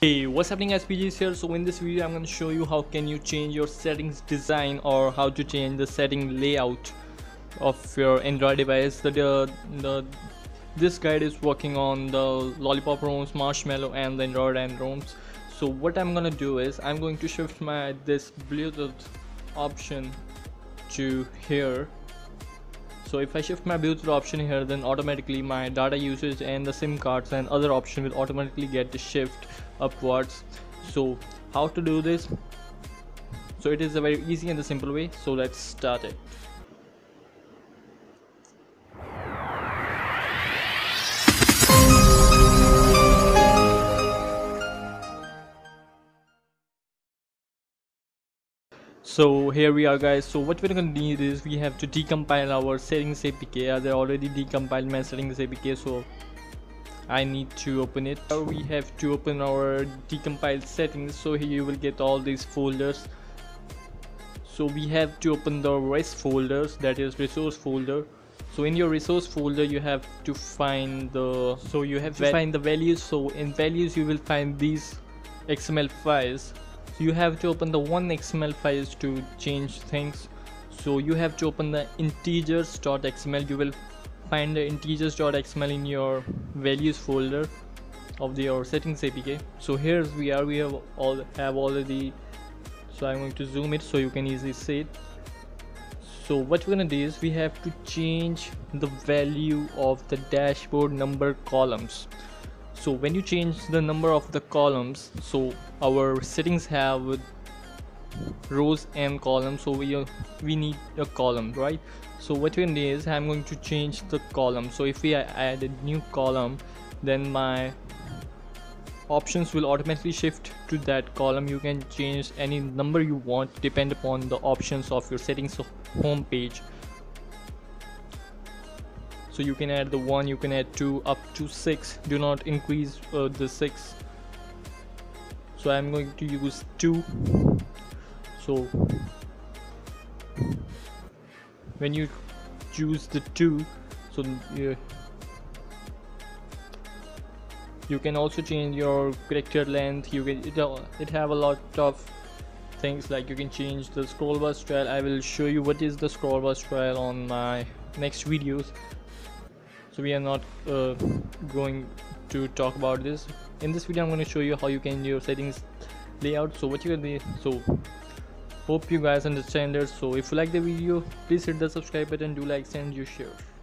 Hey, what's happening guys, PJs here. So in this video I'm going to show you how can you change your settings design or how to change the setting layout of your Android device. This guide is working on the Lollipop ROMs, Marshmallow and the Android and ROMs. So what I'm going to do is I'm going to shift my this Bluetooth option to here. So if I shift my Bluetooth option here, then automatically my data usage and the SIM cards and other option will automatically get the shift upwards. So how to do this? So it is a very easy and a simple way. So let's start it. So here we are guys. So what we're gonna need is we have to decompile our settings APK. I already decompiled my settings APK, so I need to open it. Now we have to open our decompiled settings. So here you will get all these folders. So we have to open the res folders, that is resource folder. So in your resource folder you have to find the values. So in values you will find these XML files. You have to open the one XML files to change things. So you have to open the integers.xml. You will find the integers.xml in your values folder of your settings APK. So here we are, we have already. So I'm going to zoom it so you can easily see it. So what we're gonna do is we have to change the value of the dashboard number columns. So when you change the number of the columns, so our settings have rows and columns, so we need a column, right? So what we need is I'm going to change the column. So if we add a new column, then my options will automatically shift to that column. You can change any number you want, depend upon the options of your settings home page. So you can add the 1, you can add 2, up to 6. Do not increase the 6. So I'm going to use 2. So when you choose the 2, so you can also change your character length. You can it have a lot of things, like you can change the scroll bar style. I will show you what is the scroll bar style on my next videos. So we are not going to talk about this in this video. I'm going to show you how you can do your settings layout. So what you can do, so hope you guys understand it. So if you like the video, please hit the subscribe button, do like, send you share.